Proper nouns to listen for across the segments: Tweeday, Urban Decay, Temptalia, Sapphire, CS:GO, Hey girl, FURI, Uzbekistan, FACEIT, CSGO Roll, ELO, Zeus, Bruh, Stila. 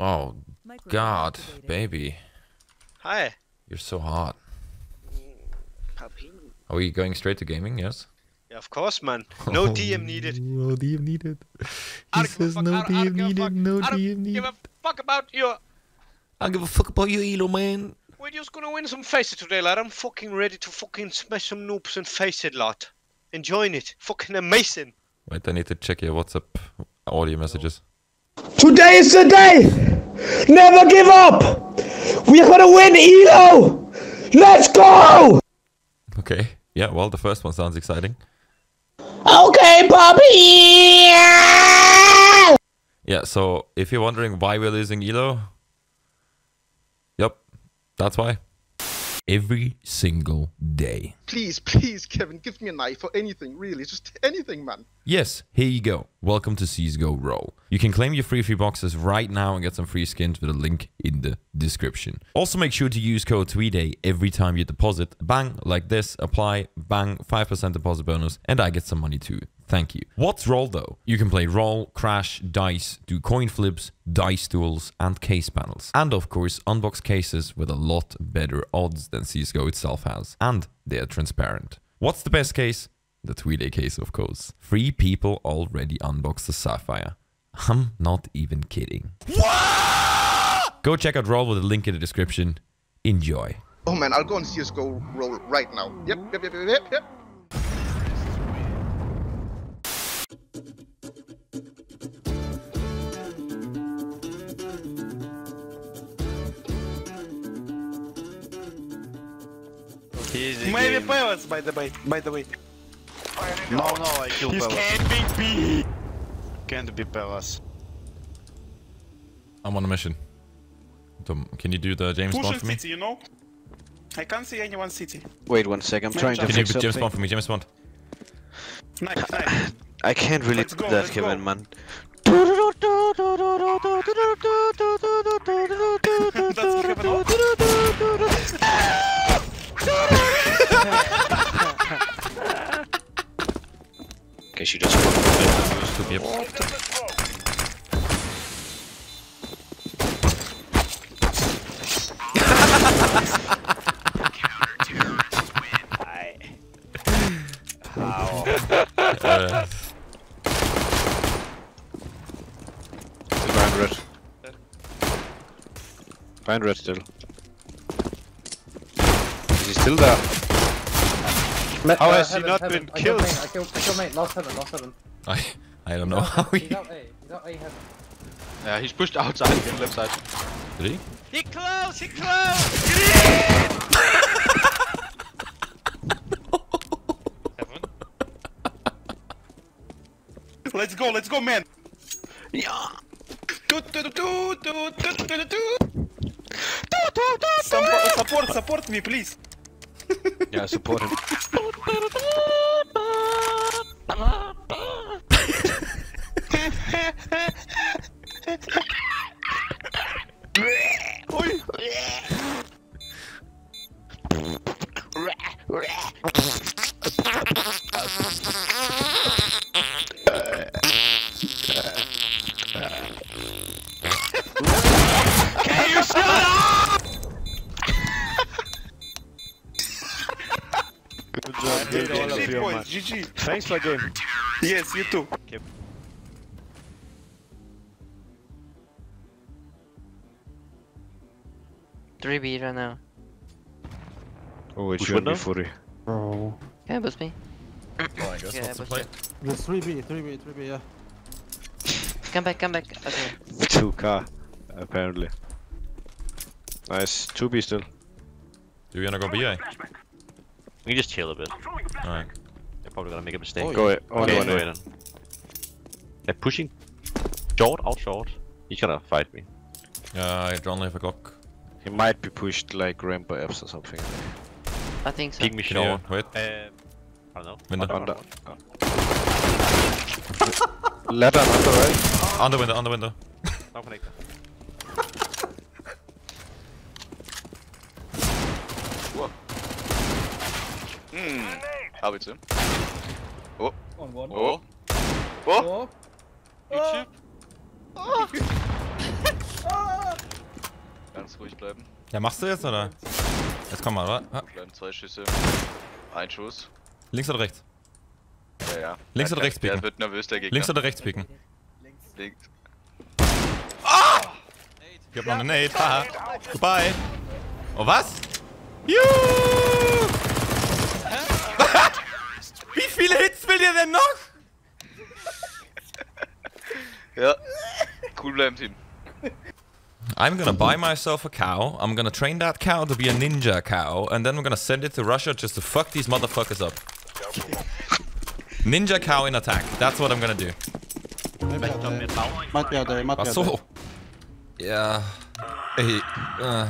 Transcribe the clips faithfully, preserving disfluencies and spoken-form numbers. Oh, God, baby. Hi. You're so hot. Puppy. Are we going straight to gaming? Yes? Yeah, of course, man. No oh, D M needed. No D M needed. He says no D M needed, no D M needed. I don't give a fuck about you. I don't give a fuck about you, ELO, man. We're just gonna win some FACEIT today, lad. I'm fucking ready to fucking smash some noobs and FACEIT, lad. Enjoying it. Fucking amazing. Wait, I need to check your WhatsApp audio messages. Today is the day! Never give up! We're gonna win, ELO! Let's go! Okay, yeah, well, the first one sounds exciting. Okay, Bobby! Yeah, so if you're wondering why we're losing ELO, yep, that's why. Every single day. Please, please, Kevin, give me a knife or anything, really. Just anything, man. Yes, here you go. Welcome to C S G O Roll. You can claim your free free boxes right now and get some free skins with a link in the description. Also, make sure to use code Tweeday every time you deposit. Bang, like this, apply, bang, five percent deposit bonus, and I get some money too. Thank you. What's Roll, though? You can play Roll, Crash, Dice, do coin flips, dice duels, and case panels. And of course, unbox cases with a lot better odds than C S G O itself has. And they are transparent. What's the best case? The Tweeday case, of course. Three people already unboxed the Sapphire. I'm not even kidding. What? Go check out Roll with a link in the description. Enjoy. Oh man, I'll go on C S G O Roll right now. Yep, yep, yep, yep, yep. Maybe Pellets, by the way, by the way. No, no, I killed Pellets. Can't be, be. Can't be Pellets. I'm on a mission. Tom, can you do the James Push Bond for me? City, you know? I can't see anyone city. Wait one second, I'm trying to can fix something. Can you do James Bond for me, James Bond? Nice, nice. I can't really do that, Kevin, man. That's Kevin, oh. Okay, she just walked away. Yep. uh, behind red. Behind red still. Is he still there? How oh, uh, has he not heaven. been I killed? I killed, I killed mate, last heaven, last heaven. I, I don't know how he... He's out A, he's out A heaven. Yeah, he's pushed outside again, left side. Did he? He close, he close! Get in! Heaven? Let's go, let's go, man! Yeah! Do do do do do do do do do! Support, support, support me, please! Yeah, support him. Can you shut up? G G. Thanks for the game. Yes, you too. Okay. three B right now. Oh, it should be forty. Oh. Can I boost me? Oh, I guess yeah, that's the play. There's three B, three B, three B, yeah. Come back, come back. Okay. two K, apparently. Nice. two B still. Do we wanna go B, eh? We just chill a bit. Alright. They're probably gonna make a mistake. Oh, go ahead. Yeah. Okay, okay, they're pushing short, out short. He's gonna fight me. Yeah, I don't have a clock. He might be pushed like ramp by Fs or something. I think so. Ping me short. Wait. Um, I don't know. Window. Under. Oh. Ladder under, right? Oh. Under window, under window. No connector. Hmm. I'll be soon. Oh. On one. Oh. Oh. Oh. Oh. Oh. bleiben. Ja, machst du jetzt oder? Jetzt komm mal, oder? Ah. Bleiben zwei Schüsse. Ein Schuss. Links oder rechts? Ja, ja. Links oder rechts picken? Der wird nervös, der Gegner. Links oder rechts picken? Links. Links. Ah! Ich hab noch eine Nade. Haha. Goodbye. Oh, was? Juhu! Wie viele Hits will ihr denn noch? Yeah. Cool bleiben, Team. I'm gonna buy myself a cow. I'm gonna train that cow to be a ninja cow, and then we're gonna send it to Russia just to fuck these motherfuckers up. Ninja cow in attack. That's what I'm gonna do. Achso. Ja. Ey. Uh.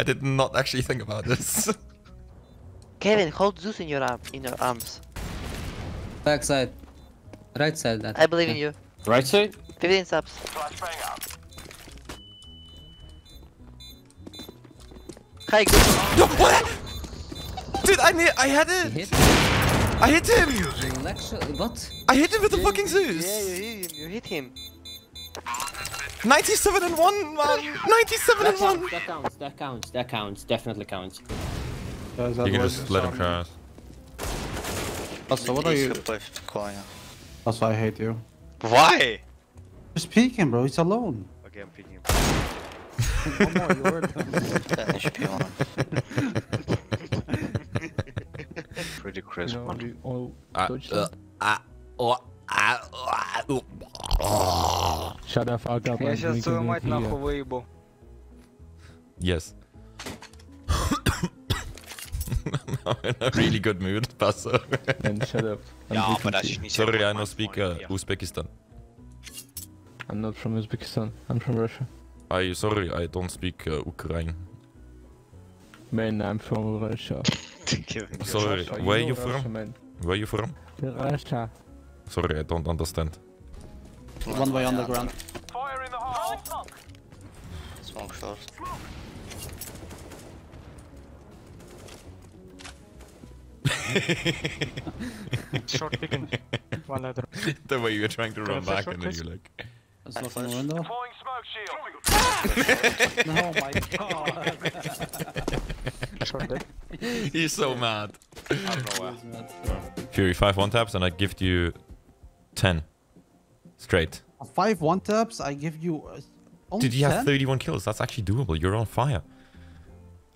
I did not actually think about this. Kevin, hold Zeus in your arm, in your arms. Back side. Right side. That. I believe in you. Right side? fifteen subs. Hi, good. No, what? Dude, I need, I had it. Hit? I hit him. What? I hit him with the yeah, fucking Zeus. Yeah, you hit him. You hit him. ninety-seven and one, man. ninety-seven and one. That counts. That counts. That counts. Definitely counts. You can just let him crash. Also, what are you? Also, I hate you. Why? Just peek him, bro. He's alone. Okay, I'm peeking him. One more, you heard him. I should be on him. Pretty crisp one. Oh, ah, oh, ah, oh. Shut the fuck up. Я сейчас твою мать нахуй выебу. Yes. I'm in a really good mood, Passo. And shut up. Yeah, but I should sorry, I no speak uh, Uzbekistan. I'm not from Uzbekistan. I'm from Russia. I sorry, I don't speak uh, Ukraine. Man, I'm from Russia. Sorry, where are you from? Where are you from? Russia. Sorry, I don't understand. One way underground. Fire in the hole. Smoke shot. Short picking. One letter. The way you were trying to run back and then you're like. That's not from the window. Falling smoke shield. Oh my god. Short deck. He's so mad. I'm nowhere. Fury five one taps and I give you ten. Straight. Five one taps, I give you. Uh, Dude, you have thirty-one kills. That's actually doable. You're on fire.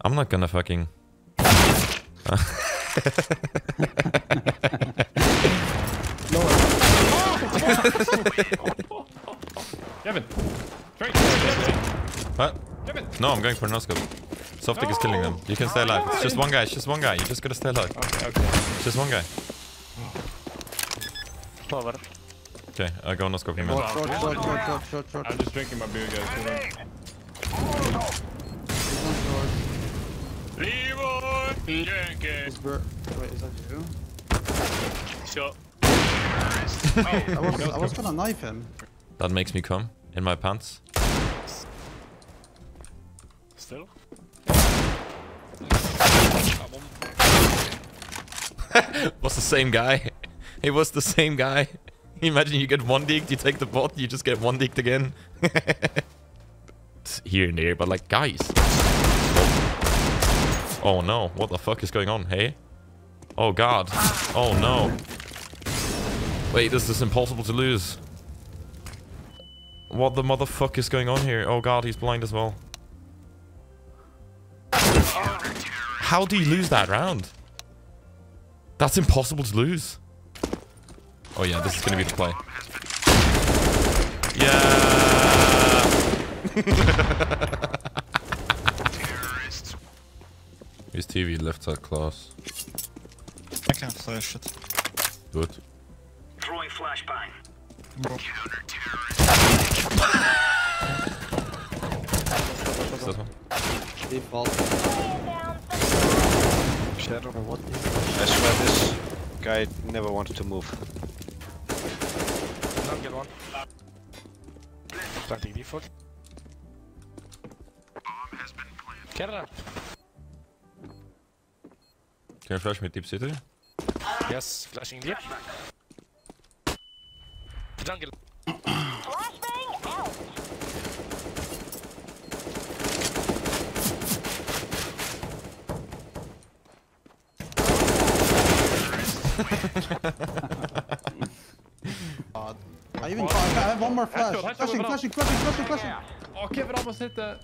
I'm not gonna fucking. Kevin, straight, what? Kevin. No, I'm going for no scope. Softic no. Is killing them. You can stay alive. It's just one guy. It's just one guy. You just gotta stay alive. Okay, okay. It's just one guy. Power. Okay, I go no scope him. I'm just drinking my beer, guys. Levo. Wait, is that you? Shot. Oh, I, was, I was gonna knife him. That makes me come in my pants. Still? Was the same guy. It was the same guy. Imagine you get one digged, you take the bot, you just get one digged again. It's here and there, but like, guys. Oh no, what the fuck is going on, hey? Oh god. Oh no. Wait, this is impossible to lose. What the motherfuck is going on here? Oh god, he's blind as well. How do you lose that round? That's impossible to lose. Oh yeah, this is gonna be the play. Yeah! His T V left side class. I can't flash it. Good. Throwing flashbang. Is that one? Default. Shadow. What is that? I swear this guy never wanted to move. Don't get one. Starting default. Bomb has been planted. Get it up. Can I flash with Deep City? Yes, flashing Deep. Jungle. Flashbang out! God. I even caught, I have one more flash. Headshot, headshot, flashing, flashing, flashing, flashing, flashing, flashing. Oh, Kevin almost hit that.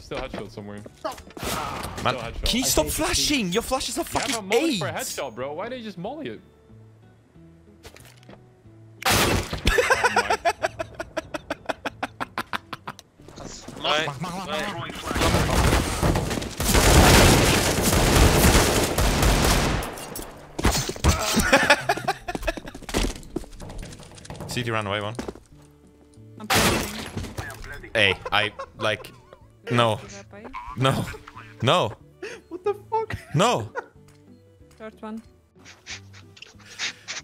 Still headshot somewhere. Man, still headshot. Can you stop flashing? Your flash is a fucking eight. You have a molly for a headshot, bro. Why didn't you just molly it? Right. Right. Right. C D ran away one. I'm hey, I like no, no, no. What the fuck? No. Third one.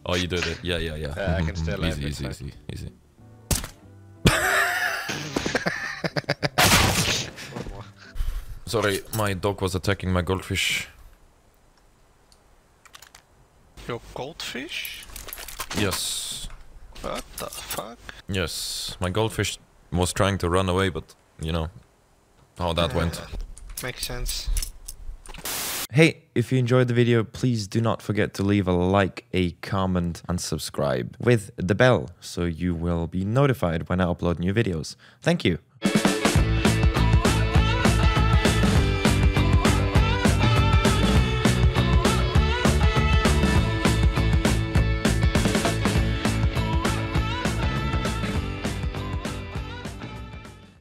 Oh, you did it. Yeah, yeah, yeah. Uh, I can still mm-hmm. easy, easy, easy, easy, easy. Sorry, my dog was attacking my goldfish. Your goldfish? Yes. What the fuck? Yes, my goldfish was trying to run away, but you know how that uh, went. Makes sense. Hey, if you enjoyed the video, please do not forget to leave a like, a comment, and subscribe with the bell, so you will be notified when I upload new videos. Thank you.